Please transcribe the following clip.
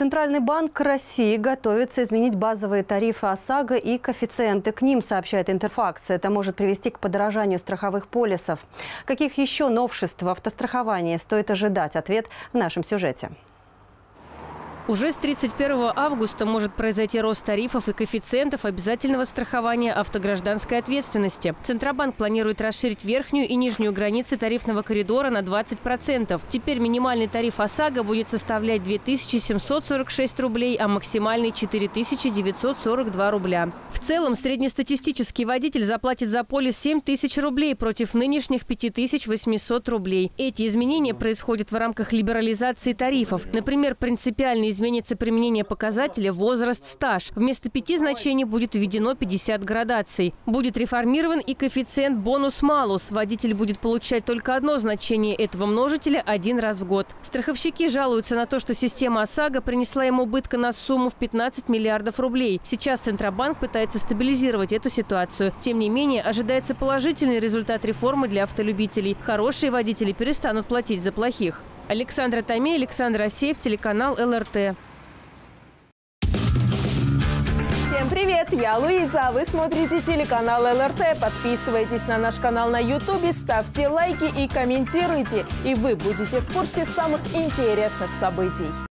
Центральный банк России готовится изменить базовые тарифы ОСАГО и коэффициенты к ним, сообщает Интерфакс. Это может привести к подорожанию страховых полисов. Каких еще новшеств в автостраховании стоит ожидать? Ответ в нашем сюжете. Уже с 31 августа может произойти рост тарифов и коэффициентов обязательного страхования автогражданской ответственности. Центробанк планирует расширить верхнюю и нижнюю границы тарифного коридора на 20%. Теперь минимальный тариф ОСАГО будет составлять 2746 рублей, а максимальный – 4942 рубля. В целом среднестатистический водитель заплатит за полис 7000 рублей против нынешних 5800 рублей. Эти изменения происходят в рамках либерализации тарифов. Например, принципиально изменится применение показателя возраст-стаж. Вместо 5 значений будет введено 50 градаций. Будет реформирован и коэффициент бонус-малус. Водитель будет получать только одно значение этого множителя один раз в год. Страховщики жалуются на то, что система ОСАГО принесла им убытка на сумму в 15 миллиардов рублей. Сейчас Центробанк пытается стабилизировать эту ситуацию. Тем не менее, ожидается положительный результат реформы для автолюбителей. Хорошие водители перестанут платить за плохих. Александра Томей, Александр Асеев, телеканал ЛРТ. Всем привет, я Луиза. Вы смотрите телеканал ЛРТ. Подписывайтесь на наш канал на YouTube, ставьте лайки и комментируйте. И вы будете в курсе самых интересных событий.